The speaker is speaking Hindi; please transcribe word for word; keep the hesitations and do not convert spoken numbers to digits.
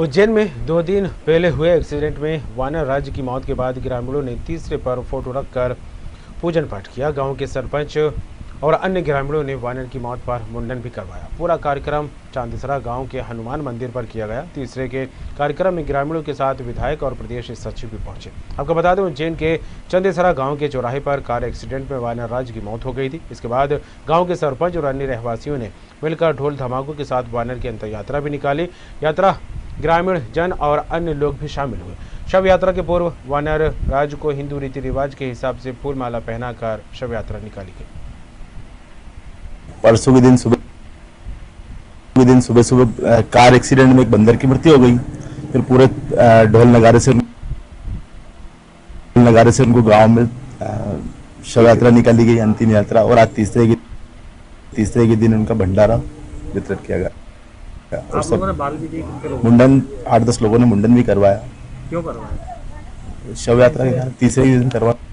उज्जैन में दो दिन पहले हुए एक्सीडेंट में वानर राज की मौत के बाद ग्रामीणों ने तीसरे पर फोटो रखकर पूजन पाठ किया। गांव के सरपंच और अन्य ग्रामीणों ने वानर की मौत पर मुंडन भी करवाया। पूरा कार्यक्रम चांदेसरा गांव के हनुमान मंदिर पर किया गया। तीसरे के कार्यक्रम में ग्रामीणों के साथ विधायक और प्रदेश सचिव भी पहुंचे। आपको बता दें, उज्जैन के चंदेसरा गांव के चौराहे पर कार एक्सीडेंट में वानर राज की मौत हो गई थी। इसके बाद गाँव के सरपंच और अन्य रहवासियों ने मिलकर ढोल धमाकों के साथ वानर की अंत यात्रा भी निकाली। यात्रा ग्रामीण जन और अन्य लोग भी शामिल हुए। शव यात्रा के पूर्व वानर राज को हिंदू रीति रिवाज के हिसाब से फूल माला पहनाकर शव यात्रा निकाली गई। परसों के दिन सुबह दिन सुबह सुबह कार एक्सीडेंट में एक बंदर की मृत्यु हो गई। फिर पूरे ढोल नगारे से नगारे से उनको गांव में शव यात्रा निकाली गई, अंतिम यात्रा। और आज तीसरे के तीसरे के दिन उनका भंडारा वितरित किया गया। आप लोगों ने बाल भी मुंडन आठ दस लोगों ने मुंडन भी करवाया। क्यों करवाया? शव यात्रा तीसरे दिन करवाया।